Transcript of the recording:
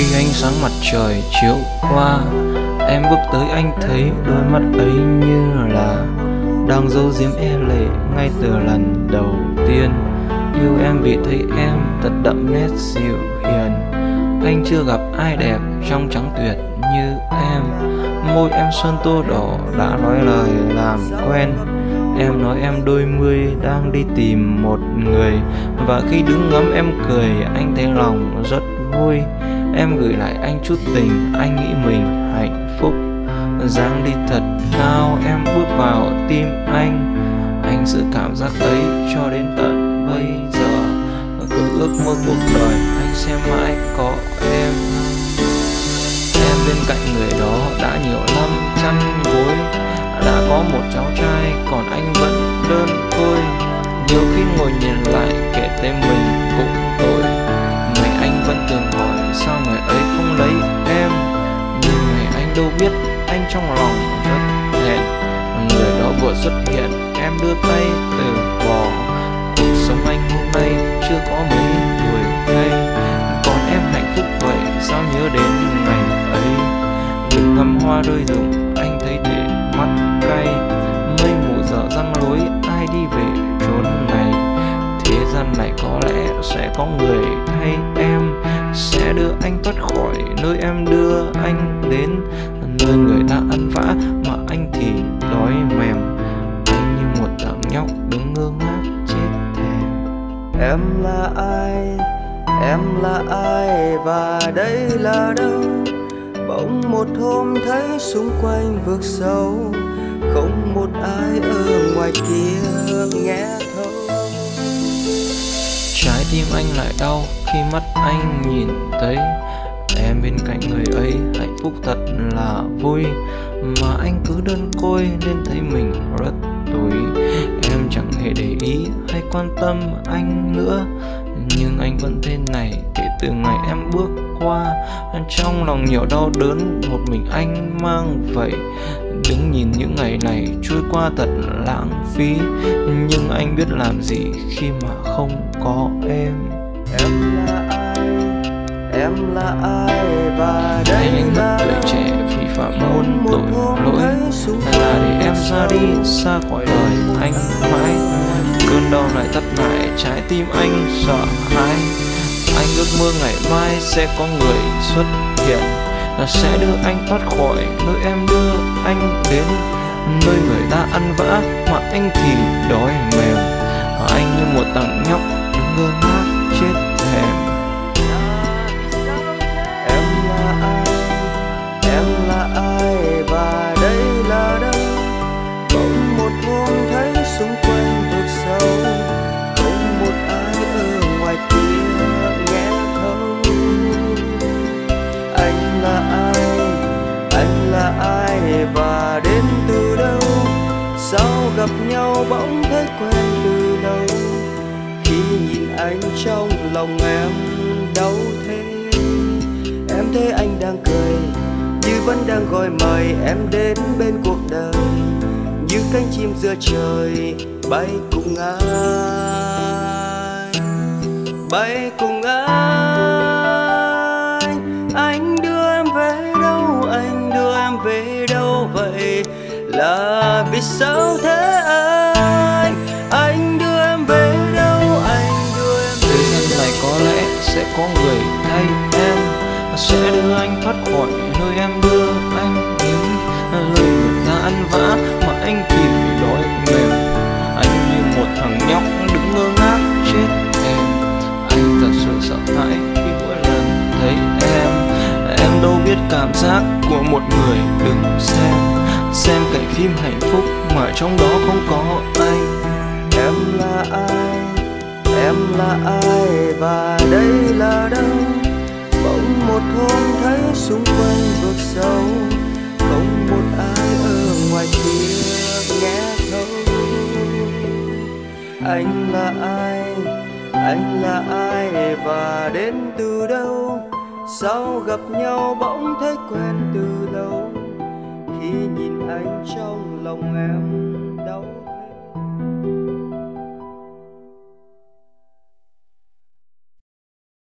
Khi ánh sáng mặt trời chiếu qua, em bước tới anh thấy đôi mắt ấy như là đang giấu giếm e lệ ngay từ lần đầu tiên. Yêu em vì thấy em thật đậm nét dịu hiền. Anh chưa gặp ai đẹp trong trắng tuyệt như em. Môi em sơn tô đỏ đã nói lời làm quen. Em nói em đôi mươi đang đi tìm một người. Và khi đứng ngắm em cười, anh thấy lòng rất vui. Em gửi lại anh chút tình, anh nghĩ mình hạnh phúc. Dáng đi thật cao, em bước vào tim anh. Anh giữ cảm giác ấy cho đến tận bây giờ. Cứ ước mơ cuộc đời anh sẽ mãi có em. Em bên cạnh người đó đã nhiều năm chăn gối. Đã có một cháu trai còn anh vẫn đơn côi. Nhiều khi ngồi nhìn lại kể tên mình cũng tội. Ngày anh vẫn thường hỏi sao người ấy không lấy em. Nhưng ngày anh đâu biết anh trong lòng rất hẹn. Người đó vừa xuất hiện em đưa tay từ bỏ. Cuộc sống anh hôm nay chưa có mấy tuổi thay. Còn em hạnh phúc vậy sao nhớ đến ngày ấy. Đường ngắm hoa đôi rừng anh thấy để mắt cay. Mây mù dở răng lối ai đi về chốn này. Thế gian này có lẽ sẽ có người thay em. Sẽ đưa anh thoát khỏi nơi em đưa anh đến. Nơi người ta ăn vã mà anh thì đói mềm. Anh như một thằng nhóc đứng ngơ ngác chết thèm. Em là ai? Em là ai? Và đây là đâu? Bỗng một hôm thấy xung quanh vực sâu. Không một ai ở ngoài kia nghe thấu. Trái tim anh lại đau khi mắt anh nhìn thấy em bên cạnh người ấy hạnh phúc thật là vui. Mà anh cứ đơn côi nên thấy mình rất tủi. Em chẳng hề để ý hay quan tâm anh nữa. Nhưng anh vẫn thế này kể từ ngày em bước qua. Trong lòng nhiều đau đớn một mình anh mang vậy. Đứng nhìn những ngày này trôi qua thật lãng phí. Nhưng anh biết làm gì khi mà không có em. Em là ai? Em là ai? Và đây anh mất tuổi trẻ vì phạm muôn tội lỗi. Là để em ra đi xa khỏi đời anh mãi. Cơn đau này thắt lại trái tim anh sợ hãi. Anh ước mơ ngày mai sẽ có người xuất hiện. Là sẽ đưa anh thoát khỏi nơi em đưa anh đến. Nơi người ta ăn vã mà anh thì đói mềm. Anh như một thằng nhóc đứng ngơ ngác chết thèm. Em là ai? Em là ai? Và đây là đâu? Bỗng một hôm thấy xung quanh vực sâu. Không một ai ở ngoài kia nghe thấu. Anh là ai? Anh là ai? Và đến từ đâu? Sao gặp nhau bỗng thấy quen từ đâu? Khi nhìn anh trong lòng em đau thế. Em thấy anh đang cười như vẫn đang gọi mời em đến bên cuộc đời. Như cánh chim giữa trời bay cùng ai, bay cùng ai. Anh đưa em về đâu? Anh đưa em về đâu vậy? Là vì sao thế anh đưa em về đâu? Anh đưa em về đâu? Thế này có lẽ sẽ có người thay em. Sẽ đưa anh thoát khỏi nơi em đưa anh đến. Lời người ta ăn vã mà anh tìm đói mềm. Anh như một thằng nhóc đứng ngơ ngác chết em. Anh thật sự sợ hãi khi mỗi lần thấy em. Em đâu biết cảm giác của một người đứng xem cảnh phim hạnh phúc mà trong đó không có anh. Em là ai? Em là ai? Và đây là đâu? Bỗng một hôm thấy xung quanh vực sâu. Không một ai ở ngoài kia nghe thấu. Anh là ai? Anh là ai? Và đến từ đâu? Sao gặp nhau bỗng thấy quen từ lâu. Khi nhìn anh trong lòng em đau.